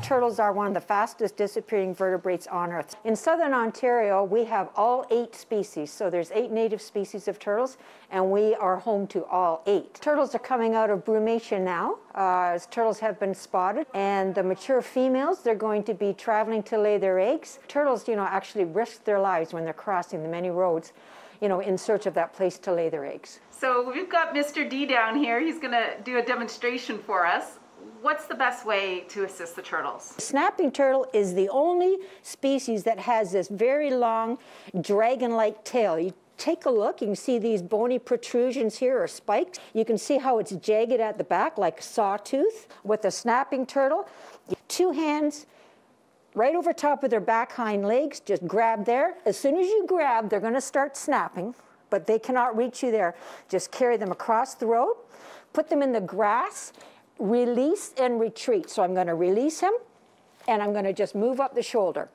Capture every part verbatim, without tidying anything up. Turtles are one of the fastest disappearing vertebrates on Earth. In southern Ontario, we have all eight species, so there's eight native species of turtles, and we are home to all eight. Turtles are coming out of brumation now, uh, as turtles have been spotted, and the mature females, they're going to be traveling to lay their eggs. Turtles, you know, actually risk their lives when they're crossing the many roads, you know, in search of that place to lay their eggs. So we've got Mister D down here. He's going to do a demonstration for us. What's the best way to assist the turtles? Snapping turtle is the only species that has this very long dragon-like tail. You take a look, you can see these bony protrusions here or spikes. You can see how it's jagged at the back like a sawtooth. With a snapping turtle, two hands right over top of their back hind legs, just grab there. As soon as you grab, they're going to start snapping, but they cannot reach you there. Just carry them across the road, put them in the grass, release and retreat. So I'm going to release him, and I'm going to just move up the shoulder.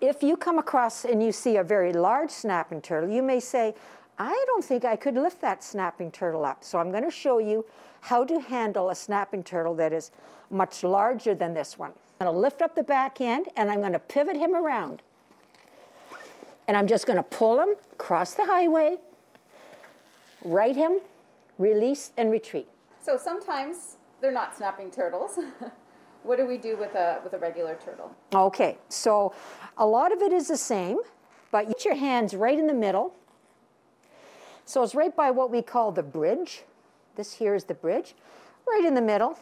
If you come across and you see a very large snapping turtle, you may say, I don't think I could lift that snapping turtle up. So I'm going to show you how to handle a snapping turtle that is much larger than this one. I'm going to lift up the back end, and I'm going to pivot him around. And I'm just going to pull him across the highway, right him, release and retreat. So sometimes they're not snapping turtles. What do we do with a, with a regular turtle? Okay, so a lot of it is the same, but you put your hands right in the middle. So it's right by what we call the bridge. This here is the bridge, right in the middle.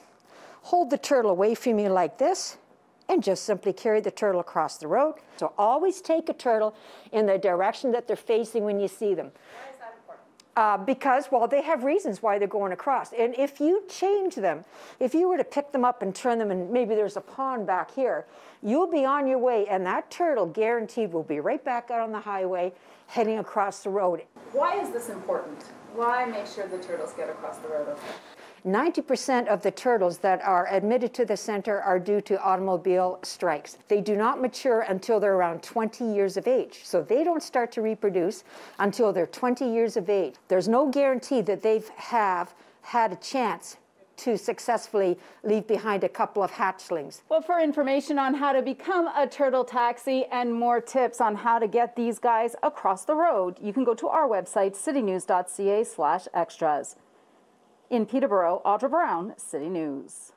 Hold the turtle away from you like this, and just simply carry the turtle across the road. So always take a turtle in the direction that they're facing when you see them. Uh, because, well, they have reasons why they're going across. And if you change them, if you were to pick them up and turn them, and maybe there's a pond back here, you'll be on your way, and that turtle, guaranteed, will be right back out on the highway heading across the road. Why is this important? Why make sure the turtles get across the road? ninety percent of the turtles that are admitted to the center are due to automobile strikes. They do not mature until they're around twenty years of age. So they don't start to reproduce until they're twenty years of age. There's no guarantee that they have had a chance to successfully leave behind a couple of hatchlings. Well, for information on how to become a turtle taxi and more tips on how to get these guys across the road, you can go to our website, citynews.ca slash extras. In Peterborough, Audra Brown, City News.